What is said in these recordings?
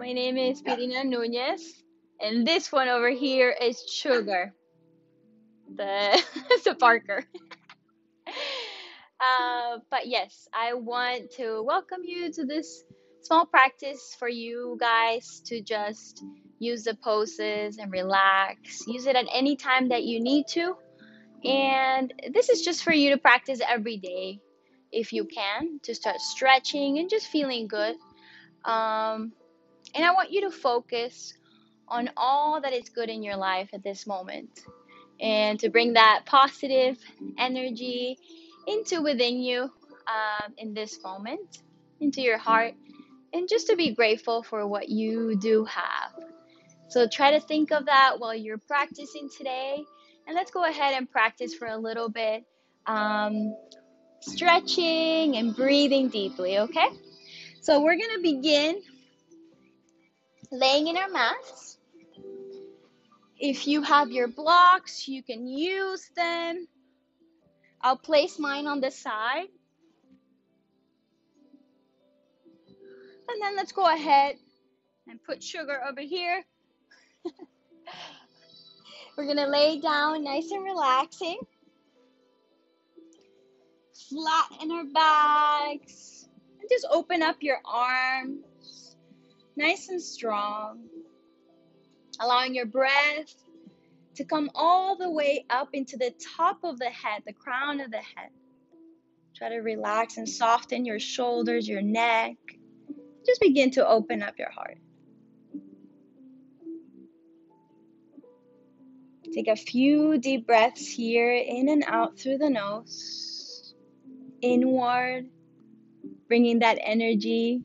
My name is Pierina Nunez, and this one over here is Sugar, the Parker. But yes, I want to welcome you to this small practice for you guys to just use the poses and relax. Use it at any time that you need to. And this is just for you to practice every day if you can, to start stretching and just feeling good. And I want you to focus on all that is good in your life at this moment, and to bring that positive energy into within you in this moment, into your heart, and just to be grateful for what you do have. So try to think of that while you're practicing today, and let's go ahead and practice for a little bit, stretching and breathing deeply, okay? So we're gonna begin laying in our mats. If you have your blocks, you can use them. I'll place mine on the side. And then let's go ahead and put Sugar over here. We're gonna lay down nice and relaxing. Flatten our backs. And just open up your arms, nice and strong. Allowing your breath to come all the way up into the top of the head, the crown of the head. Try to relax and soften your shoulders, your neck. Just begin to open up your heart. Take a few deep breaths here, in and out through the nose, inward, bringing that energy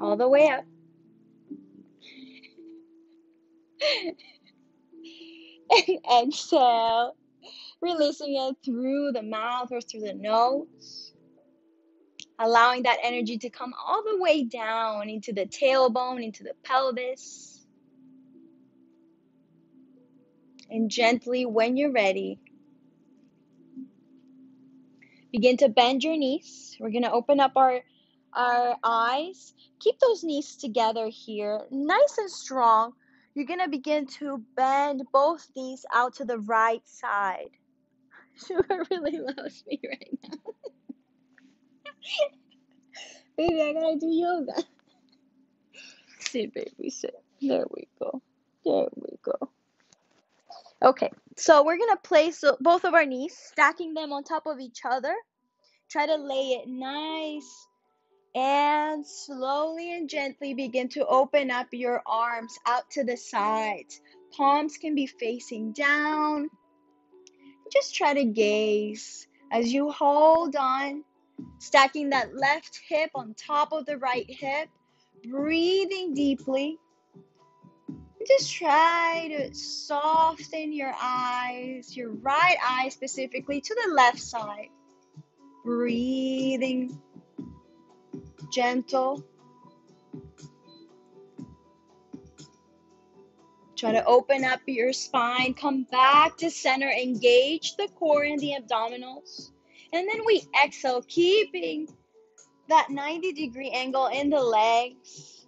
all the way up. And exhale, releasing it through the mouth or through the nose. Allowing that energy to come all the way down into the tailbone, into the pelvis. And gently, when you're ready, begin to bend your knees. We're going to open up our eyes. Keep those knees together here, nice and strong. You're going to begin to bend both knees out to the right side. Sugar really loves me right now. Baby, I gotta do yoga. Sit, baby, sit. There we go. There we go. Okay, so we're gonna place both of our knees, stacking them on top of each other. Try to lay it nice and slowly and gently begin to open up your arms out to the sides. Palms can be facing down. Just try to gaze as you hold on. Stacking that left hip on top of the right hip, breathing deeply. Just try to soften your eyes, your right eye specifically, to the left side. Breathing gentle. Try to open up your spine, come back to center, engage the core and the abdominals. And then we exhale, keeping that 90-degree angle in the legs.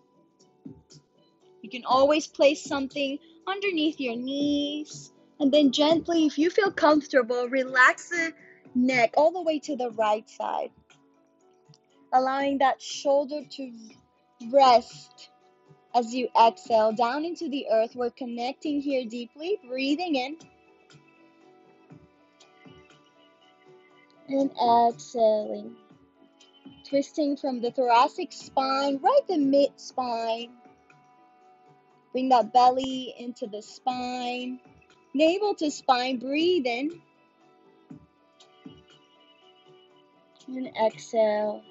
You can always place something underneath your knees. And then gently, if you feel comfortable, relax the neck all the way to the right side. Allowing that shoulder to rest as you exhale down into the earth. We're connecting here deeply, breathing in. And exhaling, twisting from the thoracic spine, right the mid spine. Bring that belly into the spine, navel to spine, breathe in. And exhale.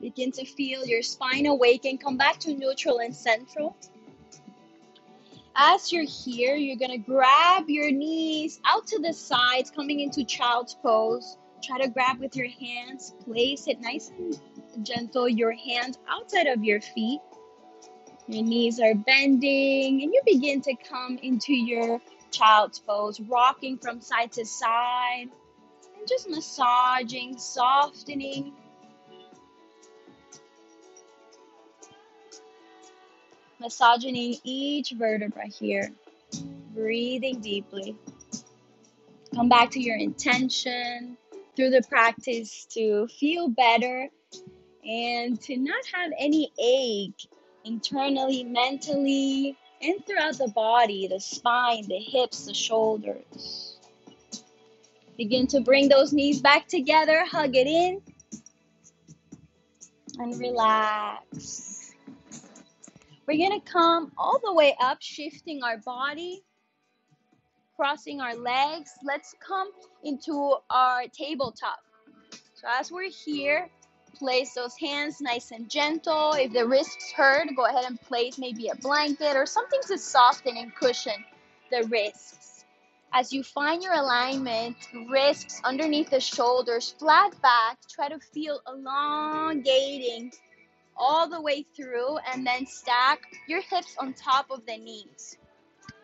Begin to feel your spine awaken, come back to neutral and central. As you're here, you're going to grab your knees out to the sides, coming into child's pose. Try to grab with your hands. Place it nice and gentle, your hands outside of your feet. Your knees are bending, and you begin to come into your child's pose, rocking from side to side, and just massaging, softening. massaging in each vertebra here, breathing deeply. Come back to your intention through the practice to feel better and to not have any ache internally, mentally, and throughout the body, the spine, the hips, the shoulders. Begin to bring those knees back together, hug it in, and relax. We're gonna come all the way up, shifting our body, crossing our legs. Let's come into our tabletop. So as we're here, place those hands nice and gentle. If the wrists hurt, go ahead and place maybe a blanket or something to soften and cushion the wrists. As you find your alignment, wrists underneath the shoulders, flat back, try to feel elongating all the way through, and then stack your hips on top of the knees.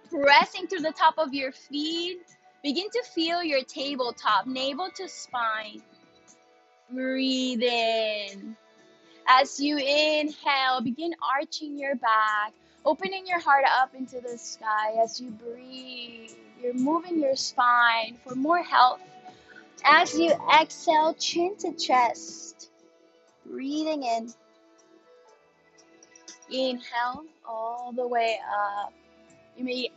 Pressing through the top of your feet, begin to feel your tabletop, navel to spine. Breathe in. As you inhale, begin arching your back, opening your heart up into the sky. As you breathe, you're moving your spine for more health. As you exhale, chin to chest, breathing in. Inhale all the way up. You may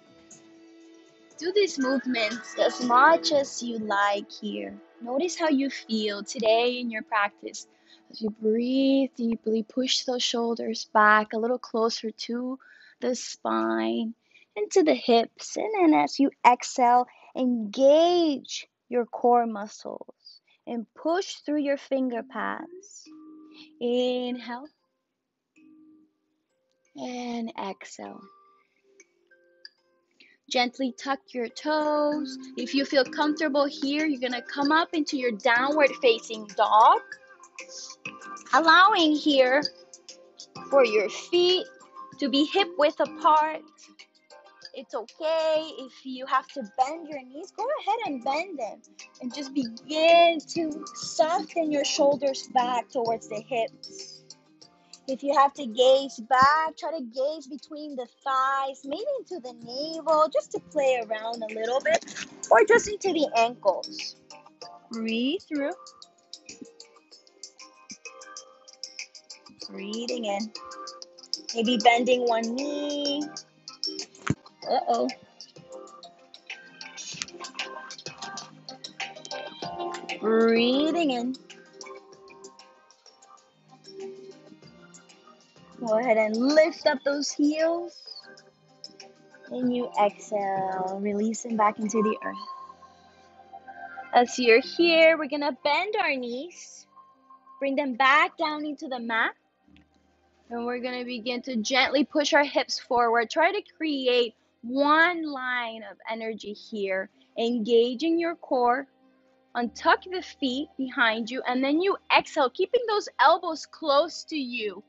do these movements as much as you like here. Notice how you feel today in your practice. As you breathe deeply, push those shoulders back a little closer to the spine and to the hips. And then as you exhale, engage your core muscles and push through your finger pads. Inhale and exhale. Gently tuck your toes. If you feel comfortable here, you're gonna come up into your downward facing dog, allowing here for your feet to be hip width apart. It's okay if you have to bend your knees, go ahead and bend them and just begin to soften your shoulders back towards the hips. If you have to gaze back, try to gaze between the thighs, maybe into the navel, just to play around a little bit, or just into the ankles. Breathe through. Breathing in. Maybe bending one knee. Uh-oh. Breathing in. Go ahead and lift up those heels. And you exhale, release them back into the earth. As you're here, we're gonna bend our knees, bring them back down into the mat. And we're gonna begin to gently push our hips forward. Try to create one line of energy here, engaging your core. Untuck the feet behind you, and then you exhale, keeping those elbows close to you.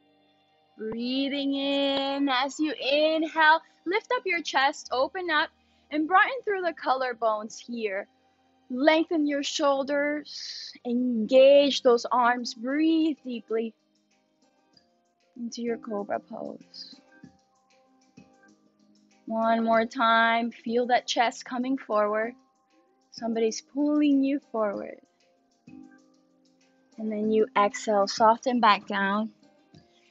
Breathing in. As you inhale, lift up your chest, open up, and broaden through the collarbones here. Lengthen your shoulders, engage those arms, breathe deeply into your cobra pose. One more time, feel that chest coming forward. Somebody's pulling you forward. And then you exhale, soften back down.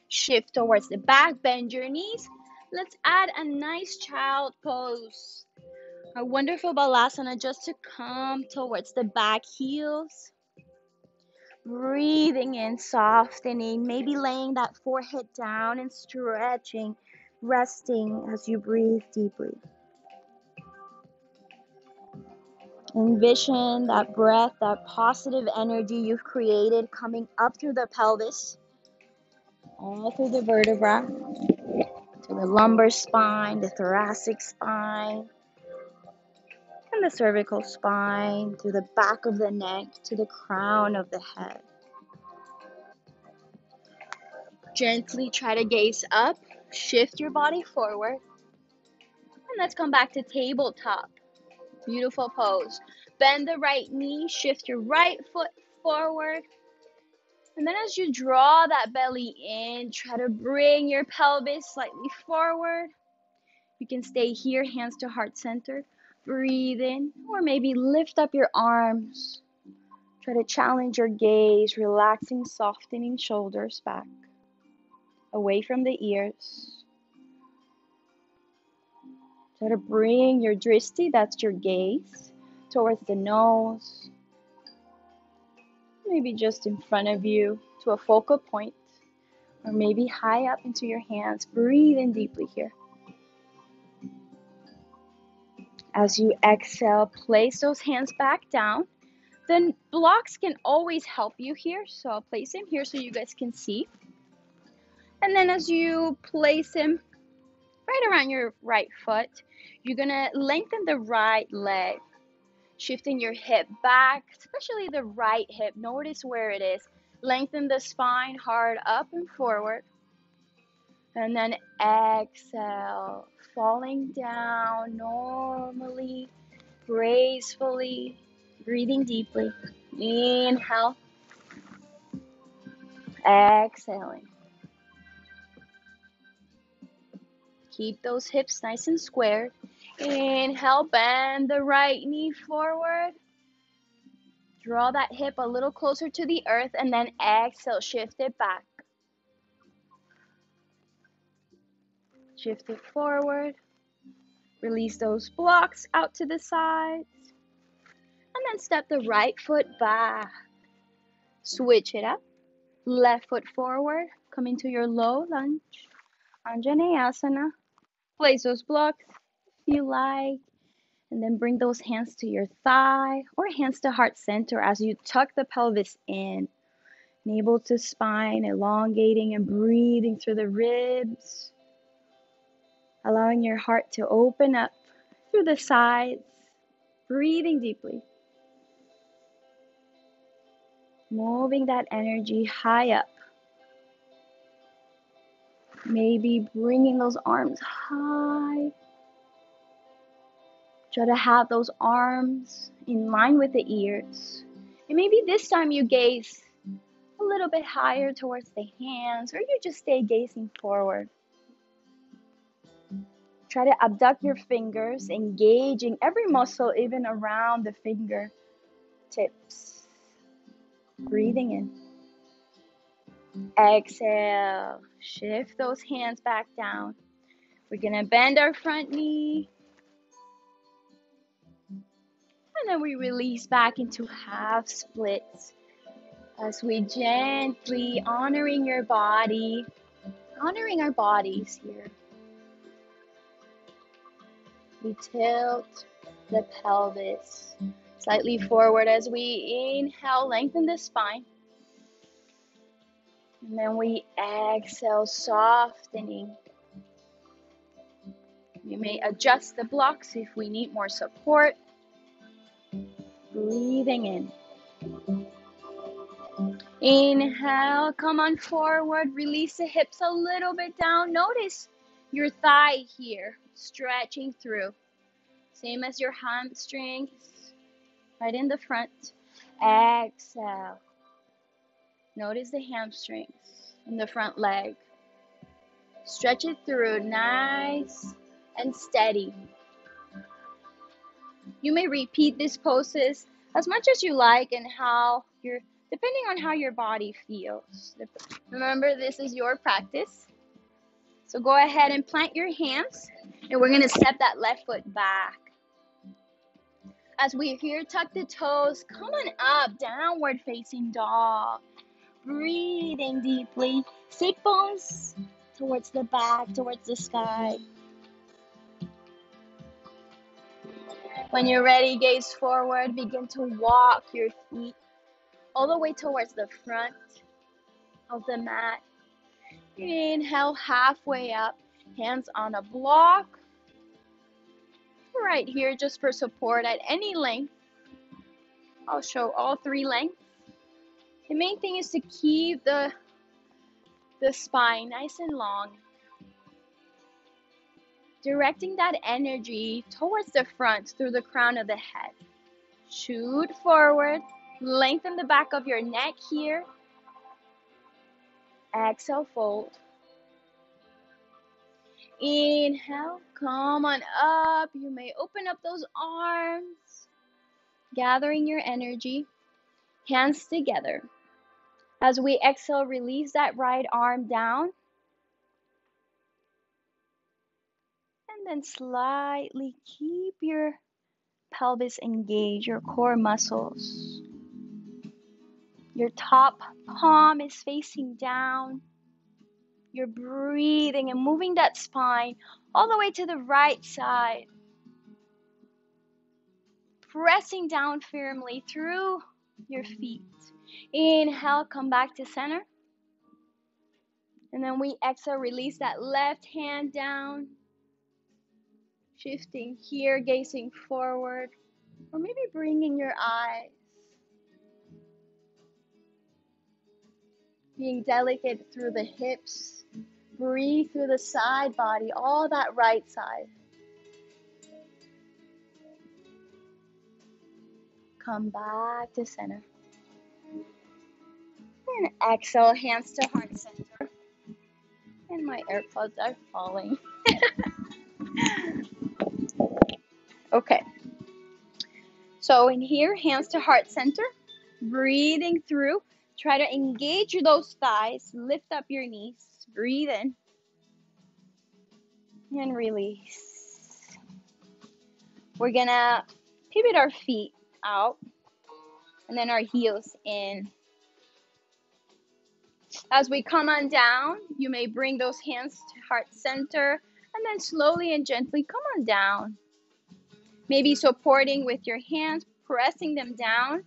Shift towards the back, bend your knees. Let's add a nice child pose, a wonderful balasana, just to come towards the back heels. Breathing in, softening, maybe laying that forehead down and stretching, resting as you breathe deeply. Envision that breath, that positive energy you've created coming up through the pelvis, all through the vertebra, to the lumbar spine, the thoracic spine, and the cervical spine, to the back of the neck, to the crown of the head. Gently try to gaze up, shift your body forward, and let's come back to tabletop. Beautiful pose. Bend the right knee, shift your right foot forward, And then as you draw that belly in, try to bring your pelvis slightly forward. You can stay here, hands to heart center. Breathe in, or maybe lift up your arms. Try to challenge your gaze, relaxing, softening shoulders back, away from the ears. Try to bring your drishti, that's your gaze, towards the nose. Maybe just in front of you to a focal point, or maybe high up into your hands. Breathe in deeply here. As you exhale, place those hands back down. Then blocks can always help you here, so I'll place them here so you guys can see. And then as you place them right around your right foot, you're gonna lengthen the right leg, shifting your hip back, especially the right hip. Notice where it is. Lengthen the spine, hard up and forward. And then exhale, falling down normally, gracefully, breathing deeply. Inhale, exhaling. Keep those hips nice and squared. Inhale, bend the right knee forward. Draw that hip a little closer to the earth, and then exhale, shift it back. Shift it forward. Release those blocks out to the sides. And then step the right foot back. Switch it up. Left foot forward. Come into your low lunge. Anjaneyasana. Place those blocks if you like. And then bring those hands to your thigh or hands to heart center as you tuck the pelvis in. Navel to spine, elongating and breathing through the ribs. Allowing your heart to open up through the sides, breathing deeply. Moving that energy high up. Maybe bringing those arms high. Try to have those arms in line with the ears. And maybe this time you gaze a little bit higher towards the hands, or you just stay gazing forward. Try to abduct your fingers, engaging every muscle, even around the finger tips. Breathing in. Exhale. Shift those hands back down. We're going to bend our front knee. And then we release back into half splits as we gently honoring your body, honoring our bodies here. We tilt the pelvis slightly forward as we inhale, lengthen the spine. And then we exhale, softening. We may adjust the blocks if we need more support. Breathing in. Inhale, come on forward, release the hips a little bit down. Notice your thigh here, stretching through. Same as your hamstrings, right in the front. Exhale. Notice the hamstrings in the front leg. Stretch it through, nice and steady. You may repeat these poses as much as you like and how you're, depending on how your body feels. Remember, this is your practice. So go ahead and plant your hands, and we're going to step that left foot back. As we're here, tuck the toes, come on up, downward facing dog. Breathing deeply, sit bones towards the back, towards the sky. When you're ready, gaze forward, begin to walk your feet all the way towards the front of the mat. Inhale, halfway up, hands on a block. Right here, just for support at any length. I'll show all three lengths. The main thing is to keep the spine nice and long. Directing that energy towards the front through the crown of the head. Shoot forward, lengthen the back of your neck here. Exhale, fold. Inhale, come on up. You may open up those arms, gathering your energy, hands together. As we exhale, release that right arm down. And then slightly keep your pelvis engaged, your core muscles. Your top palm is facing down. You're breathing and moving that spine all the way to the right side. Pressing down firmly through your feet. Inhale, come back to center. And then we exhale, release that left hand down. Shifting here, gazing forward, or maybe bringing your eyes. Being delicate through the hips, breathe through the side body, all that right side. Come back to center. And exhale, hands to heart center. And my AirPods are falling. Okay. So in here, hands to heart center, breathing through. Try to engage those thighs, lift up your knees, breathe in, and release. We're gonna pivot our feet out, and then our heels in. As we come on down, you may bring those hands to heart center, and then slowly and gently come on down. Maybe supporting with your hands, pressing them down.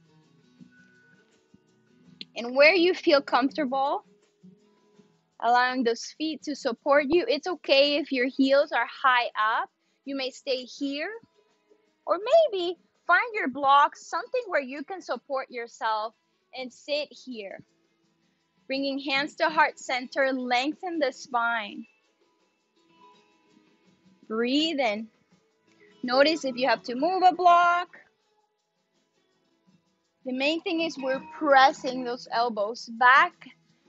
And where you feel comfortable, allowing those feet to support you. It's okay if your heels are high up. You may stay here, or maybe find your block, something where you can support yourself and sit here. Bringing hands to heart center, lengthen the spine. Breathe in. Notice if you have to move a block. The main thing is we're pressing those elbows back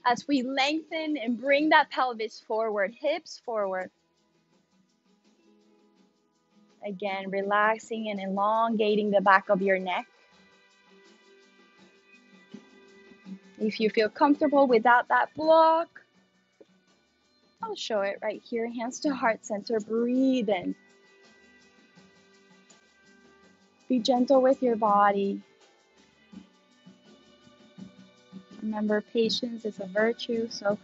as we lengthen and bring that pelvis forward, hips forward. Again, relaxing and elongating the back of your neck. If you feel comfortable without that block, I'll show it right here. Hands to heart center, breathe in. Be gentle with your body. Remember, patience is a virtue, so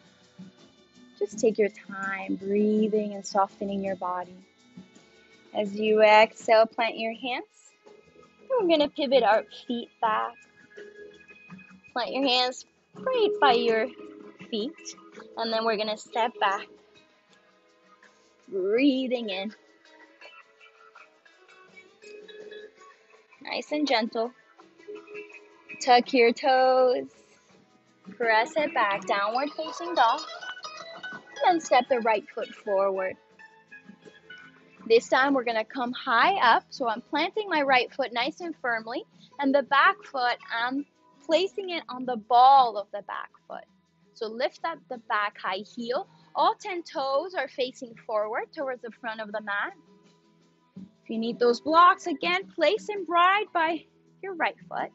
just take your time breathing and softening your body. As you exhale, plant your hands. We're going to pivot our feet back. Plant your hands right by your feet, and then we're going to step back. Breathing in. Nice and gentle. Tuck your toes. Press it back, downward facing dog, and step the right foot forward. This time we're going to come high up, so I'm planting my right foot nice and firmly, and the back foot, I'm placing it on the ball of the back foot. So lift up the back high heel. All 10 toes are facing forward towards the front of the mat. If you need those blocks, again, place them right by your right foot.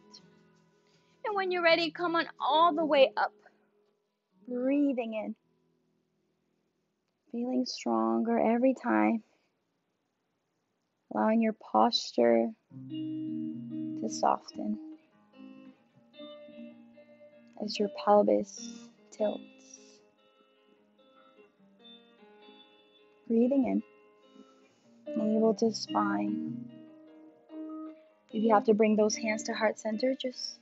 And when you're ready, come on all the way up. Breathing in. Feeling stronger every time. Allowing your posture to soften as your pelvis tilts. Breathing in. Navel to spine. If you have to bring those hands to heart center, just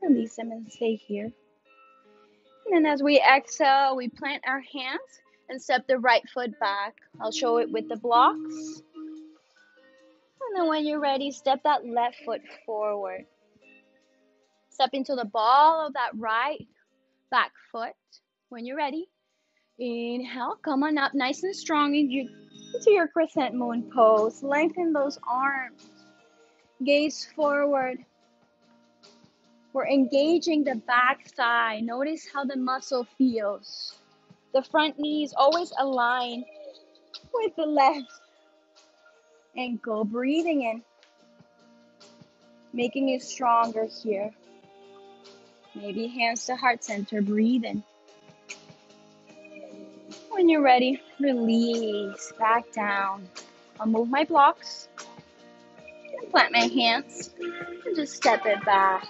release them and stay here. And then as we exhale, we plant our hands and step the right foot back. I'll show it with the blocks. And then when you're ready, step that left foot forward. Step into the ball of that right back foot when you're ready. Inhale, come on up nice and strong into your crescent moon pose. Lengthen those arms. Gaze forward. We're engaging the back thigh. Notice how the muscle feels. The front knees always align with the left ankle. Breathing in, making it stronger here. Maybe hands to heart center. Breathe in. When you're ready, release back down. I'll move my blocks and plant my hands and just step it back.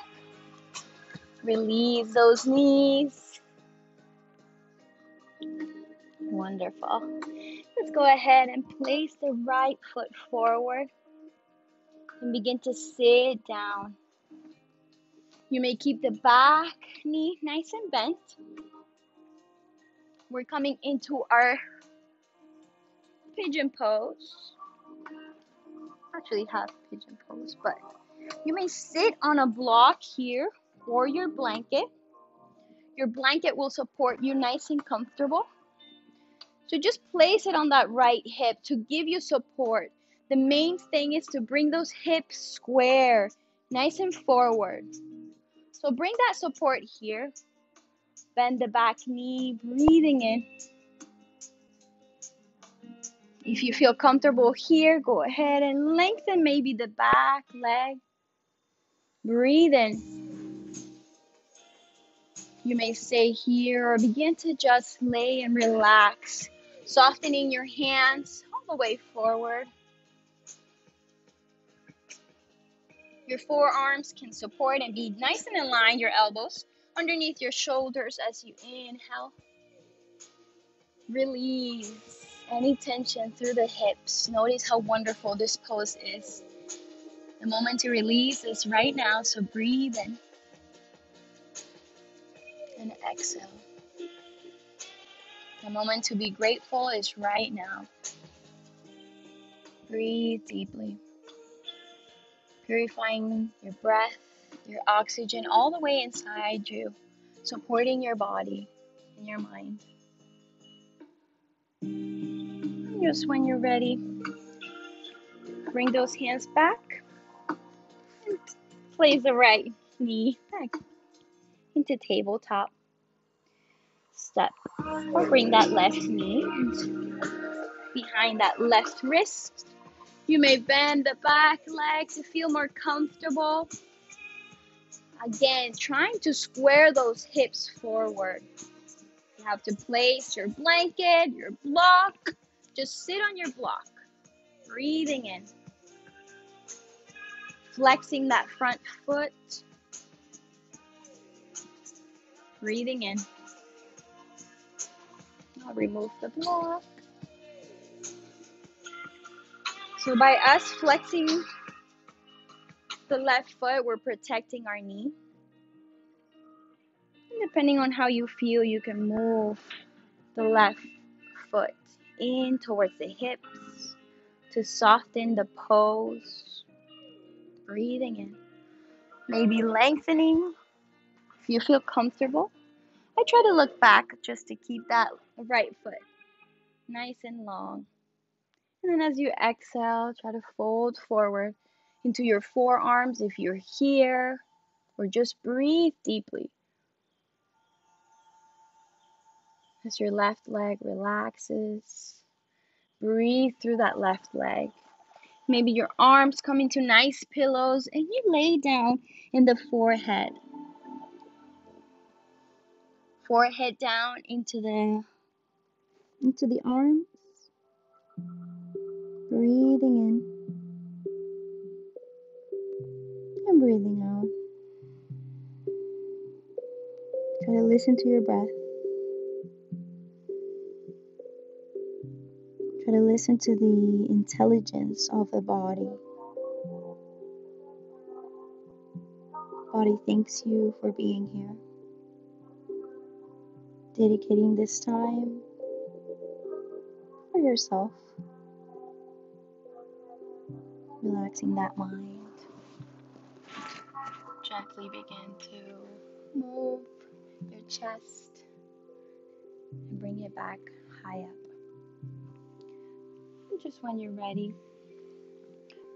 Release those knees. Wonderful. Let's go ahead and place the right foot forward and begin to sit down. You may keep the back knee nice and bent. We're coming into our pigeon pose. Actually have pigeon pose, but you may sit on a block here or your blanket. Your blanket will support you nice and comfortable. So just place it on that right hip to give you support. The main thing is to bring those hips square, nice and forward. So bring that support here. Bend the back knee, breathing in. If you feel comfortable here, go ahead and lengthen maybe the back leg. Breathe in. You may stay here or begin to just lay and relax, softening your hands all the way forward. Your forearms can support and be nice and aligned, your elbows underneath your shoulders as you inhale. Release any tension through the hips. Notice how wonderful this pose is. The moment to release is right now, so breathe in and exhale. The moment to be grateful is right now. Breathe deeply, purifying your breath, your oxygen all the way inside you, supporting your body and your mind. And just when you're ready, bring those hands back and place the right knee back into tabletop step. Or bring that left knee behind that left wrist. You may bend the back leg to feel more comfortable. Again, trying to square those hips forward. You have to place your blanket, your block. Just sit on your block. Breathing in. Flexing that front foot. Breathing in. I'll remove the block. So by us flexing the left foot, we're protecting our knee. And depending on how you feel, you can move the left foot in towards the hips to soften the pose. Breathing in, maybe lengthening if you feel comfortable. I try to look back just to keep that right foot nice and long. And then as you exhale, try to fold forward into your forearms if you're here, or just breathe deeply as your left leg relaxes. Breathe through that left leg. Maybe your arms come into nice pillows and you lay down in the forehead. Forehead down into the arms. Breathing in. Breathing out. Try to listen to your breath. Try to listen to the intelligence of the body. Body thanks you for being here. Dedicating this time for yourself. Relaxing that mind. Gently begin to move your chest and bring it back high up. And just when you're ready,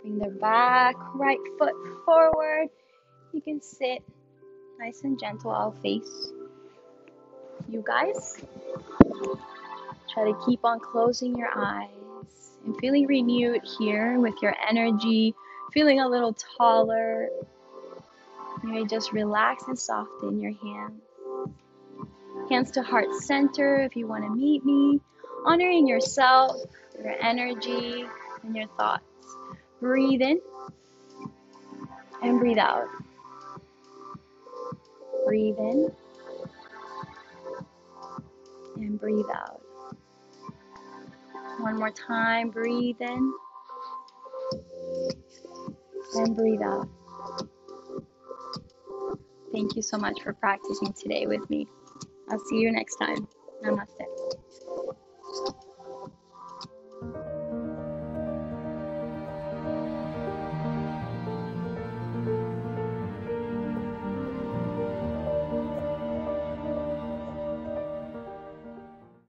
bring the back right foot forward. You can sit nice and gentle. I'll face you guys. Try to keep on closing your eyes and feeling renewed here with your energy, feeling a little taller. Maybe just relax and soften your hands. Hands to heart center if you want to meet me. Honoring yourself, your energy, and your thoughts. Breathe in and breathe out. Breathe in and breathe out. One more time, breathe in and breathe out. Thank you so much for practicing today with me. I'll see you next time. Namaste.